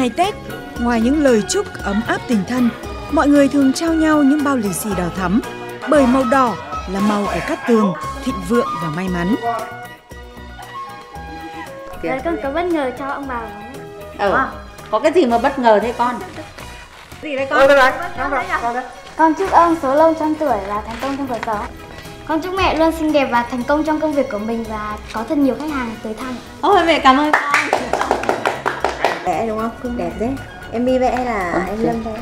ngày Tết, ngoài những lời chúc ấm áp tình thân, mọi người thường trao nhau những bao lì xì đỏ thắm, bởi màu đỏ là màu của cát tường, thịnh vượng và may mắn. Con có bất ngờ cho ông bà có cái gì mà bất ngờ thế con? Gì đấy con? Con chúc ông số lông trăm tuổi và thành công trong cuộc sống. Con chúc mẹ luôn xinh đẹp và thành công trong công việc của mình và có thật nhiều khách hàng tới thăm. Ôi mẹ cảm ơn con. Vẽ đúng không? Cưng đẹp đấy. Em đi vẽ là em Lâm vẽ.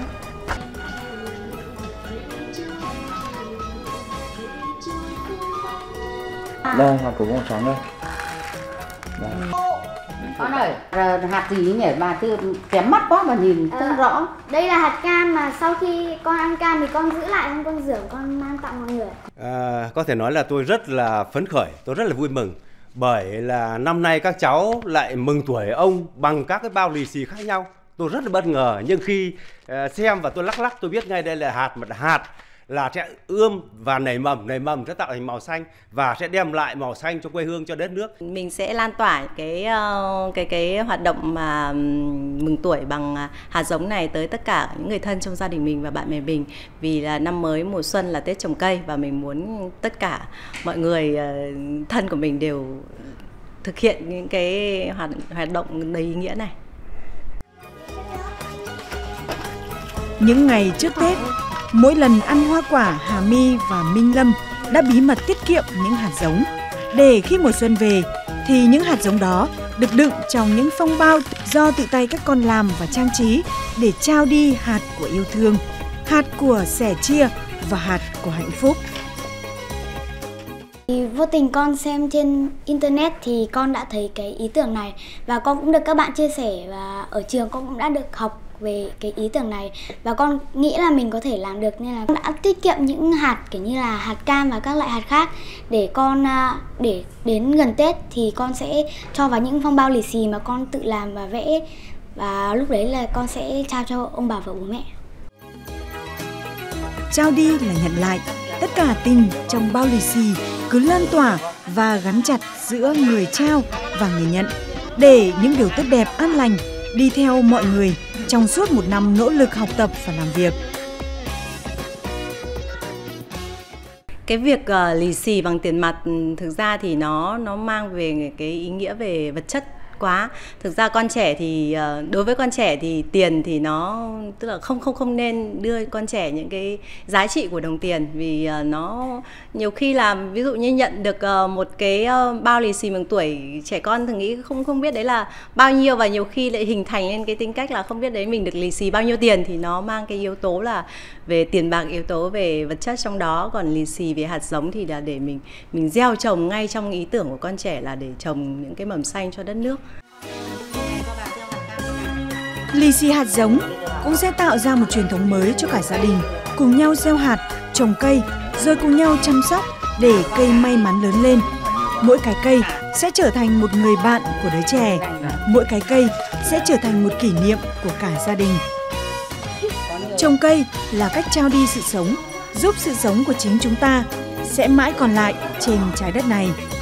Đây, hạt của con trắng đây. Con ơi, hạt gì nhỉ? Bà kém mắt quá mà nhìn không rõ. Đây là hạt cam mà sau khi con ăn cam thì con giữ lại, con rửa, con mang tặng mọi người. Có thể nói là tôi rất là phấn khởi, tôi rất là vui mừng. Bởi là năm nay các cháu lại mừng tuổi ông bằng các cái bao lì xì khác nhau. Tôi rất là bất ngờ, nhưng khi xem và tôi lắc tôi biết ngay đây là hạt, mà hạt là sẽ ươm và nảy mầm sẽ tạo thành màu xanh và sẽ đem lại màu xanh cho quê hương, cho đất nước. Mình sẽ lan tỏa cái hoạt động mà mừng tuổi bằng hạt giống này tới tất cả những người thân trong gia đình mình và bạn bè mình, vì là năm mới mùa xuân là Tết trồng cây và mình muốn tất cả mọi người thân của mình đều thực hiện những cái hoạt động đầy ý nghĩa này. Những ngày trước Tết, mỗi lần ăn hoa quả, Hà My và Minh Lâm đã bí mật tiết kiệm những hạt giống, để khi mùa xuân về thì những hạt giống đó được đựng trong những phong bao do tự tay các con làm và trang trí để trao đi hạt của yêu thương, hạt của sẻ chia và hạt của hạnh phúc. Vô tình con xem trên Internet thì con đã thấy cái ý tưởng này và con cũng được các bạn chia sẻ, và ở trường con cũng đã được học về cái ý tưởng này và con nghĩ là mình có thể làm được, nên là con đã tiết kiệm những hạt kiểu như là hạt cam và các loại hạt khác để con đến gần Tết thì con sẽ cho vào những phong bao lì xì mà con tự làm và vẽ, và lúc đấy là con sẽ trao cho ông bà và bố mẹ. Trao đi là nhận lại, tất cả tình trong bao lì xì cứ lan tỏa và gắn chặt giữa người trao và người nhận, để những điều tốt đẹp an lành đi theo mọi người trong suốt một năm nỗ lực học tập và làm việc. Cái việc lì xì bằng tiền mặt thực ra thì nó mang về cái ý nghĩa về vật chất quá. Thực ra con trẻ thì đối với con trẻ thì tiền thì nó tức là không nên đưa con trẻ những cái giá trị của đồng tiền, vì nó nhiều khi là ví dụ như nhận được một cái bao lì xì mừng tuổi, trẻ con thường nghĩ không biết đấy là bao nhiêu, và nhiều khi lại hình thành lên cái tính cách là không biết đấy mình được lì xì bao nhiêu tiền, thì nó mang cái yếu tố là về tiền bạc, yếu tố về vật chất trong đó. Còn lì xì về hạt giống thì là để mình gieo trồng ngay trong ý tưởng của con trẻ, là để trồng những cái mầm xanh cho đất nước. Lì xì hạt giống cũng sẽ tạo ra một truyền thống mới cho cả gia đình, cùng nhau gieo hạt, trồng cây, rồi cùng nhau chăm sóc để cây may mắn lớn lên. Mỗi cái cây sẽ trở thành một người bạn của đứa trẻ, mỗi cái cây sẽ trở thành một kỷ niệm của cả gia đình. Trồng cây là cách trao đi sự sống, giúp sự sống của chính chúng ta sẽ mãi còn lại trên trái đất này.